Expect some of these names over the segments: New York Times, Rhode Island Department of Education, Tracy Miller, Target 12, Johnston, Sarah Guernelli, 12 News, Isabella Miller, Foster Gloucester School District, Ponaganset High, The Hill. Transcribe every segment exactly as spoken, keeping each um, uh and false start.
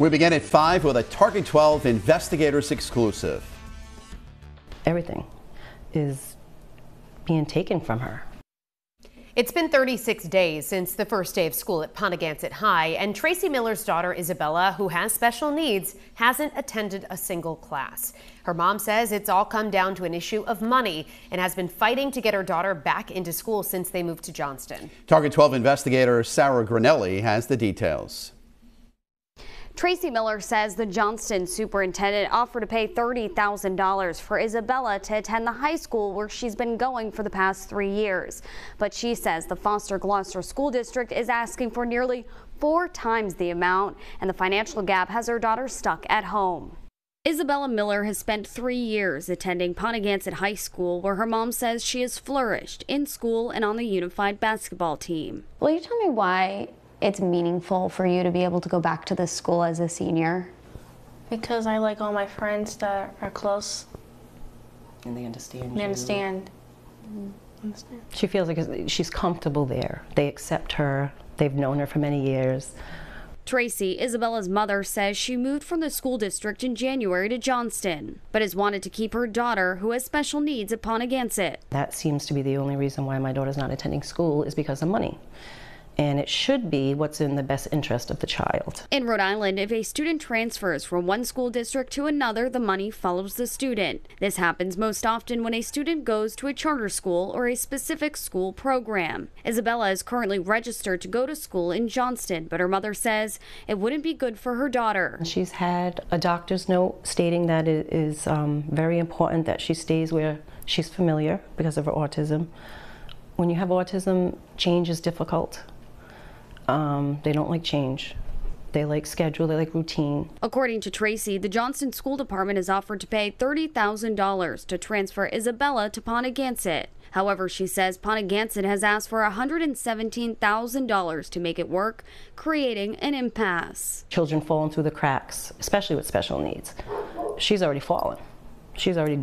We begin at five with a Target twelve Investigators exclusive. Everything is being taken from her. It's been thirty-six days since the first day of school at Ponaganset High, and Tracy Miller's daughter Isabella, who has special needs, hasn't attended a single class. Her mom says it's all come down to an issue of money and has been fighting to get her daughter back into school since they moved to Johnston. Target twelve investigator Sarah Guernelli has the details. Tracy Miller says the Johnston superintendent offered to pay thirty thousand dollars for Isabella to attend the high school where she's been going for the past three years. But she says the Foster Gloucester School District is asking for nearly four times the amount, and the financial gap has her daughter stuck at home. Isabella Miller has spent three years attending Ponaganset High School, where her mom says she has flourished in school and on the unified basketball team. Will you tell me why it's meaningful for you to be able to go back to this school as a senior? Because I like all my friends that are close. And they understand. They understand. Mm-hmm. Understand. She feels like she's comfortable there. They accept her. They've known her for many years. Tracy, Isabella's mother, says she moved from the school district in January to Johnston, but has wanted to keep her daughter, who has special needs, at Ponaganset. That seems to be the only reason why my daughter's not attending school is because of money. And it should be what's in the best interest of the child. In Rhode Island, if a student transfers from one school district to another, the money follows the student. This happens most often when a student goes to a charter school or a specific school program. Isabella is currently registered to go to school in Johnston, but her mother says it wouldn't be good for her daughter. She's had a doctor's note stating that it is um, very important that she stays where she's familiar because of her autism. When you have autism, change is difficult. Um, they don't like change. They like schedule, they like routine. According to Tracy, the Johnston School Department has offered to pay thirty thousand dollars to transfer Isabella to Ponaganset. However, she says Ponaganset has asked for one hundred seventeen thousand dollars to make it work, creating an impasse. Children falling through the cracks, especially with special needs. She's already fallen. She's already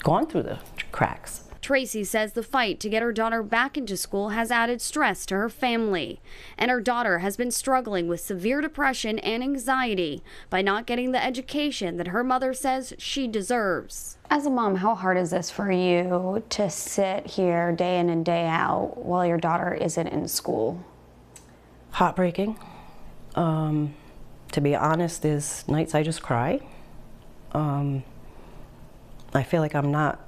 gone through the cracks. Tracy says the fight to get her daughter back into school has added stress to her family, and her daughter has been struggling with severe depression and anxiety by not getting the education that her mother says she deserves. As a mom, how hard is this for you to sit here day in and day out while your daughter isn't in school? Heartbreaking. Um, to be honest, there's nights I just cry. Um, I feel like I'm not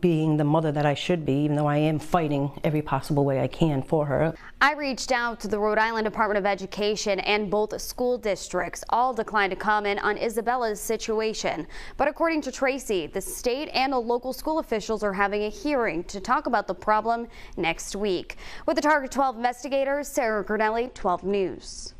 being the mother that I should be, even though I am fighting every possible way I can for her. I reached out to the Rhode Island Department of Education, and both school districts all declined to comment on Isabella's situation. But according to Tracy, the state and the local school officials are having a hearing to talk about the problem next week. With the Target twelve investigators, Sarah Guernelli, twelve News.